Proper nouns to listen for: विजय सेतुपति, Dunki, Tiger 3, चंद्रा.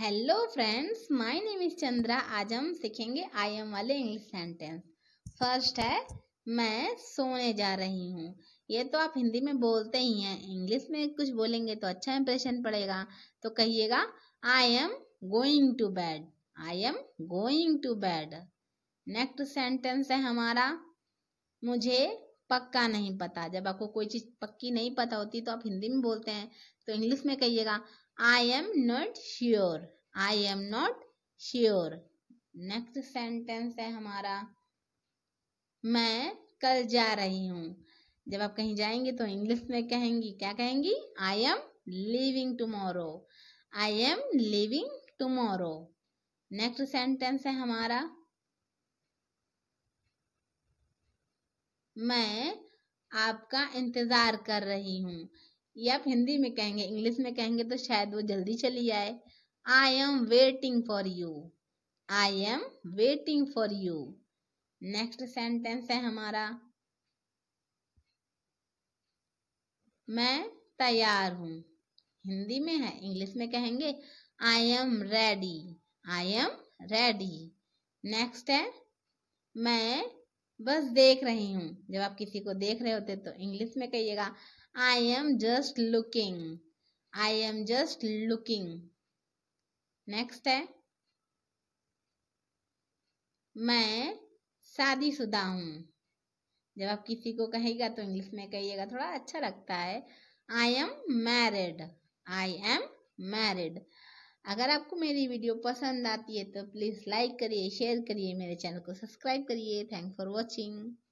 Hello friends, my name is चंद्रा। आज हम सीखेंगे आई एम वाले इंग्लिश सेंटेंस। फर्स्ट है मैं सोने जा रही हूँ। ये तो आप हिंदी में बोलते ही हैं, इंग्लिश में कुछ बोलेंगे तो अच्छा इंप्रेशन पड़ेगा, तो कहिएगा I am going to bed. I am going to bed. Next sentence है हमारा मुझे पक्का नहीं पता। जब आपको कोई चीज़ पक्की नहीं पता होती तो आप हिंदी में बोलते हैं, तो इंग्लिश में कहिएगा I am not sure. I am not sure. Next sentence है हमारा मैं कल जा रही हूँ। जब आप कहीं जाएंगे तो इंग्लिश में कहेंगी, क्या कहेंगी? I am leaving tomorrow. I am leaving tomorrow. Next sentence है हमारा मैं आपका इंतजार कर रही हूँ। ये आप हिंदी में कहेंगे, इंग्लिश में कहेंगे तो शायद वो जल्दी चली आए। I am waiting for you. I am waiting for you. Next sentence है हमारा मैं तैयार हूँ। हिंदी में है, इंग्लिश में कहेंगे I am ready. I am ready. Next है मैं बस देख रही हूँ। जब आप किसी को देख रहे होते तो इंग्लिश में कहिएगा I am just looking. I am just looking. Next है मैं शादीशुदा हूँ। जब आप किसी को कहेगा तो इंग्लिश में कहिएगा, थोड़ा अच्छा लगता है। I am married. I am married. अगर आपको मेरी वीडियो पसंद आती है तो प्लीज़ लाइक करिए, शेयर करिए, मेरे चैनल को सब्सक्राइब करिए। Thanks for watching.